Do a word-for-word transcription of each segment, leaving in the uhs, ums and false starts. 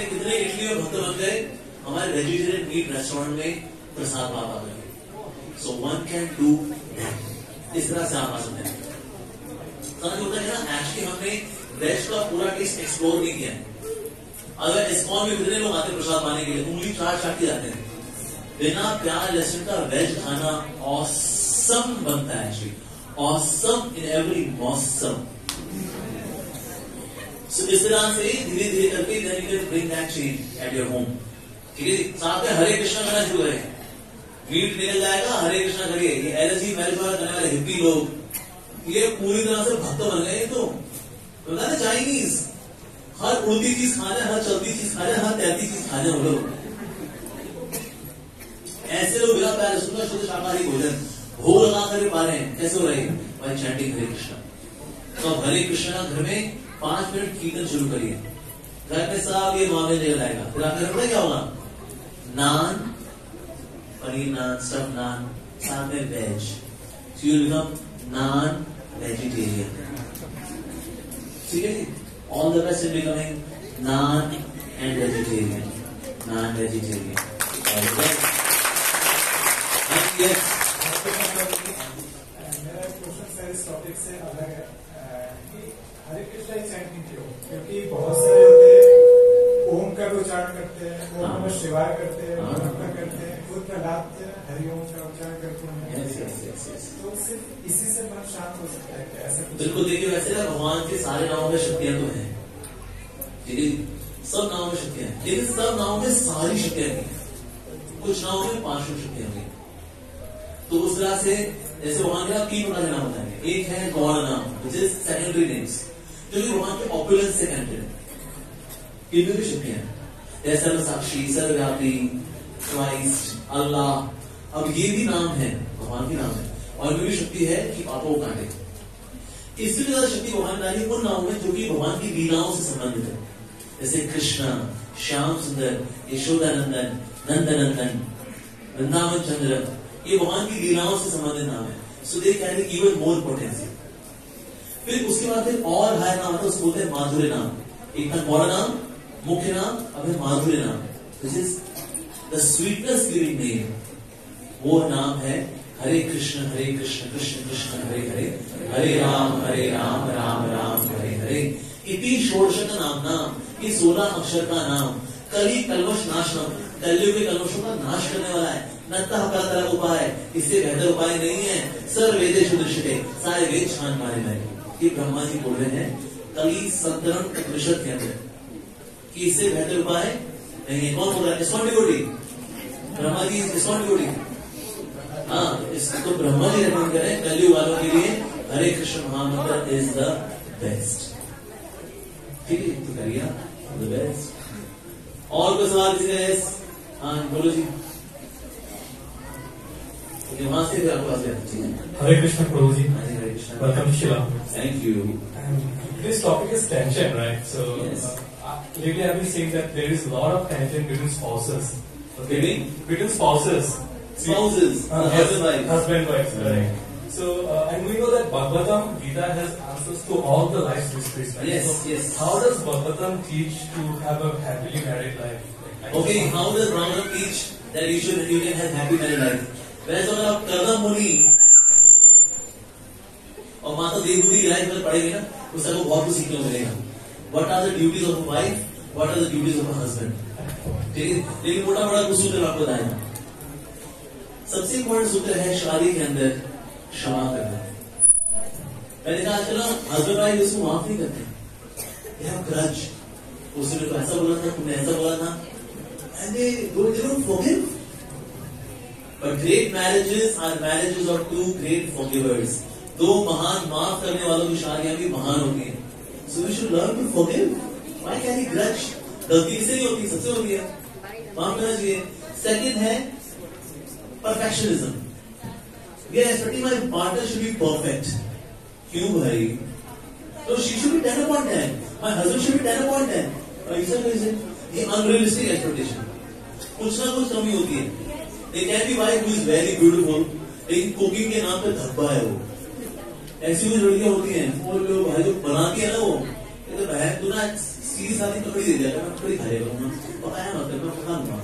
में कितने इडली और भक्त बन गए हमारे रेफ्रिजरेट मीट रेस्टोरेंट में प्रसाद बाबा बने। So one can do that. इस तरह से आप आ सकते हैं। हमने वेस्ट का पूरा टेस्ट एक्सप्लोर नहीं किया है। अगर इस्कॉन में कितने लोग आते प्रसाद पाने के लिए, उंगली चाट चाट के जाते हैं। बिना प्याज लहसुन का वेज खाना ऑसम बनता है एक्चुअली, ऑसम इन एवरी मौसम। So, इस तरह से धीरे धीरे करके then you can bring that change at your home। ठीक है, साथ में हरे कृष्णा करना शुरू करें। मीट निकल जाएगा, हरे कृष्णा करिए। ये एलर्जी मैरिज वाला करने वाले हिप्पी लोग ये पूरी तरह से भक्त बन गए। तो बता ना चाइनीज, हर उल्टी चीज खाने, हर चलती चीज खाने, हर तैरती चीज खाने वो लोग। ऐसे लोग बिना प्याज सुनना शुद्ध शाकाहारी भोजन भोग लगा कर पा रहे हैं। कैसे हो रहे हैं भाई? चैंटिंग हरे कृष्णा। तो हरे कृष्णा घर में पांच मिनट कीर्तन शुरू करिए। घर में साहब ये मामले निकल आएगा। फिर आपके घर में क्या होगा? नान, पनीर नान, सब नान, साथ में veg. So you become non vegetarian. ठीक है, all the best is becoming non and vegetarian. Non vegetarian Hare Krishna chanting क्यों? क्योंकि बहुत सारे होते हैं ओम का उच्चारण करते हैं, ओम नमः शिवाय करते हैं, ओम करते हैं, खुद प्रहलाद हरिओम का उच्चारण करते हैं। तो सिर्फ इसी से मन शांत हो सकता है। ऐसा बिल्कुल देखिए, वैसे ना भगवान के सारे नामों में शक्तियां तो हैं, लेकिन सब नामों में शक्तियां, लेकिन सब नामों में सारी शक्तियां नहीं, कुछ नामों में पांचों शक्तियां नहीं। तो उस तरह से जैसे भगवान के तीन प्रकार के नाम होते हैं। एक है गौर नाम, विच इज सेकेंडरी नेम्स, जो कि वहां के ऑपुलेंस से कनेक्टेड है। इनमें भी शक्तियां हैं, जैसे सर्वसाक्षी, सर्वव्यापी, क्राइस्ट, अल्लाह। अब ये भी नाम है, भगवान के नाम है, और इनमें भी शक्ति है कि पापों को काटे। इससे ज्यादा शक्ति भगवान डाली उन नामों में जो कि भगवान की लीलाओं से संबंधित है, जैसे कृष्णा, श्याम सुंदर, यशोदानंदन, नंदनंदन, वृंदावन चंद्र। ये भगवान की लीलाओं से संबंधित नाम है। So they can have even more potential. फिर उसके बाद फिर और हायर नाम था, उसको बोलते हैं माधुर्य नाम। एक था गौड़ा नाम, मुख्य नाम, अब है माधुर्य नाम, which is the sweetness giving name. वो नाम है हरे कृष्ण हरे कृष्ण कृष्ण कृष्ण हरे हरे, हरे राम हरे राम राम राम हरे हरे। इति षोडश का नाम नाम, ये सोलह अक्षर का नाम कली कलवश नाशनम, कलियों के कलवशों का नाश करने वाला है। नत्ता का उपाय, इससे बेहतर उपाय नहीं है। सर वेदे शुद्ध, सारे वेद छान मारे गए। ये ब्रह्मा जी बोल रहे हैं कली संतरण उपनिषद के अंदर कि इससे बेहतर उपाय नहीं है। कौन बोल रहा है? ISKCON devotee, Brahma ji ISKCON devotee. हाँ, इसको ब्रह्मा जी रेकमेंड कर रहे हैं कलयुग वालों के लिए हरे कृष्ण महामंत्र इज द बेस्ट। ठीक है, तो करिए द बेस्ट। और कोई सवाल किसी का? हाँ बोलो जी, वहां से भी आपको आगे। हरे कृष्ण प्रभु जी, welcome Shiva. Thank you. And this topic is tension, right? So yes. uh, lately I've been seeing that there is a lot of tension between spouses. Okay, between between spouses, spouses, uh, husband wives, husband wives, right? So uh, and we know that Bhagavatam, Gita has answers to all the life's mysteries. Right? Yes, so, yes. How does Bhagavatam teach to have a happily married life? Like, okay, how does Bhagavatam teach that you should you can have happy married life? When I talk about Karna Muni. और माता Devabhuti life में पढ़ेगी ना, उससे आपको बहुत कुछ सीखने को मिलेगा। What are the duties of wife, what are the duties of husband. ठीक है, लेकिन मोटा मोटा कुछ सूत्र आपको बताएगा। सबसे इम्पोर्टेंट सूत्र है शादी के अंदर क्षमा करना। मैंने कहा आजकल हस्बैंड वाइफ उसको माफ नहीं करते, यह ग्रज, उसने तो ऐसा बोला था, तुमने ऐसा बोला था, and they don't forgive. But great marriages are marriages of two great forgivers. दो महान माफ करने वालों की शादियां भी महान होती है। So we should learn to forgive. Why can you grudge? गलती से ही होती है, सबसे होती है, माफ करना चाहिए। सेकेंड है perfectionism. We are expecting my partner should be perfect. क्यों भाई? तो she should be ten upon ten, my husband should be ten upon ten. ये अनरियलिस्टिक एक्सपेक्टेशन, कुछ ना कुछ कमी होती है। They can be wife who is very beautiful, लेकिन कुकिंग के नाम पर धब्बा है। वो ऐसी कुछ लड़कियां होती हैं, वो जो भाई जो बनाती है ना, वो तो बहन तू ना सी की शादी तो दे दिया थोड़ी खाएगा।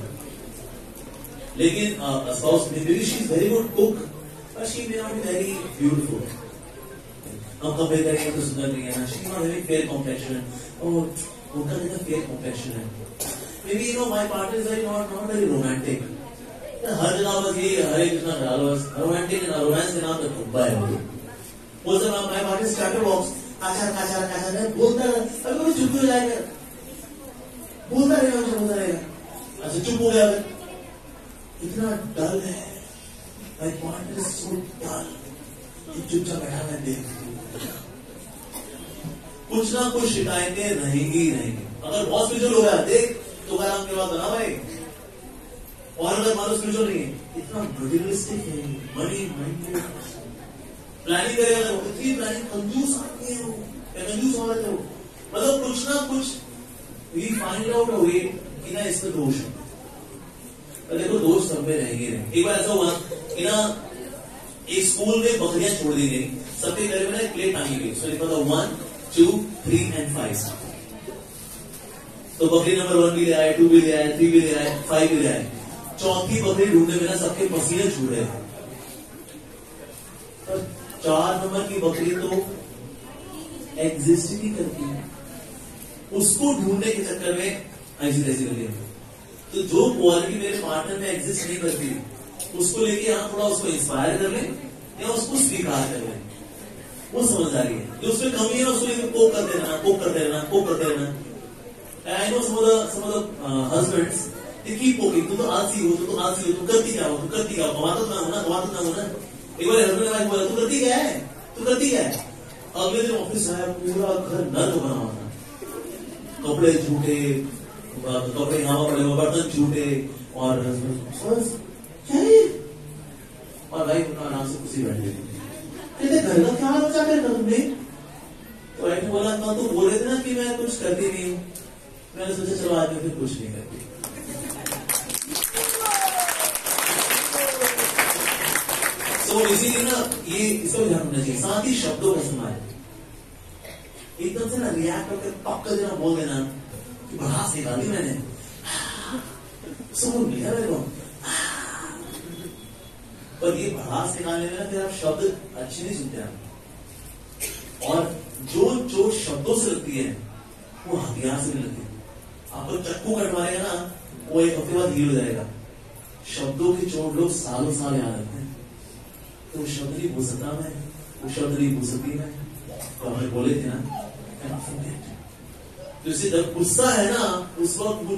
लेकिन spouse maybe she is very good cook, but she may not be very beautiful. हम कभी करेंगे तो सुंदर नहीं है ना, she not having fair complexion, और उनका नहीं fair complexion है। Maybe you know my partner is very not not very romantic. हर जगह बस ये हरे कृष्णा डालो बस romantic ना romance के नाम पे कुब्बा है वो। वो सब my partner starter box काचा काचा काचा नहीं बोलता है, अभी वो चुप हो जाएगा, बोलता रहेगा बोलता रहेगा, अच्छा चुप हो गया इतना डल है, my partner is so dull, चुपचाप बैठा है देख। कुछ ना कुछ शिकायतें रहेंगी ही रहेंगी। अगर बहुत स्पिरिचुअल हो गया देख तो क्या आपके बात बना भाई, और अगर मानो स्पिरिचुअल नहीं है इतना मटेरियलिस्टिक है, मनी माइंडेड प्लानिंग करेगा, इतनी प्लानिंग कंजूस आती है, कंजूस हो जाते हो, मतलब कुछ ना कुछ we find out a way कि ना इसका दोष है। देखो दोस्त सब में रहेंगे रहे। एक बार ऐसा हुआ कि ना एक स्कूल में बकरियां छोड़ दी गई, सबके घर में एक प्लेट टांगी गई, उसमें लिखा था one two three and five. तो बकरी नंबर वन भी ले आए, टू भी ले आए, थ्री भी ले आए, फाइव भी ले आए। चौथी बकरी ढूंढने में ना सबके पसीने छूट रहे थे। तो चार नंबर की बकरी तो एग्जिस्ट ही नहीं करती, उसको ढूंढने के चक्कर में ऐसी तैसी कर लिया। तो जो क्वालिटी मेरे पार्टनर में एग्जिस्ट नहीं करती उसको लेके हम थोड़ा उसको इंस्पायर कर लें या उसको स्वीकार कर लें, वो समझ आ रही है। जो उसमें कमी है उसको लेकर कोप कर देना कोप कर देना कोप कर देना। I know some husbands they keep poking, तू तो आलसी हो, तू तो आलसी हो, तू करती क्या हो, तू करती क्या हो, कमाता ना होना कमाता ना होना। एक बार हस्बैंड वाइफ बोला तू करती क्या है, तू करती क्या है। अगले दिन ऑफिस आया पूरा घर नर्क बना हुआ था, कपड़े झूठे, कपड़े यहाँ पड़े हुए, बर्तन छूटे, और और भाई आराम से कुर्सी बैठ गई। घर का क्या बचा कर तुमने, तो ऐसे बोला ना तो बोल रहे थे ना कि मैं कुछ करती नहीं हूँ, मैंने सोचा चलो आज मैं फिर कुछ नहीं करती। तो इसीलिए ना ये इसको ध्यान रखना चाहिए, साथ ही शब्दों का इस्तेमाल एकदम से ना रिएक्ट करके पक्का देना बोल देना कि भड़ास निकाली मैंने, सुकून मिला मेरे को। पर ये भड़ास निकालने में ना फिर आप शब्द अच्छे नहीं सुनते आप, और जो जो शब्दों से लगती है वो हथियार से भी लगती है। आपको चक्कू कटवाएगा ना वो एक हफ्ते बाद हील हो जाएगा। शब्दों की चोट लोग सालों साल याद रखते हैं। तो शब्द नहीं बोल सकता मैं, वो शब्द नहीं बोल सकती मैं, तो हमें बोले थे ना। जब गुस्सा है ना उस वक्त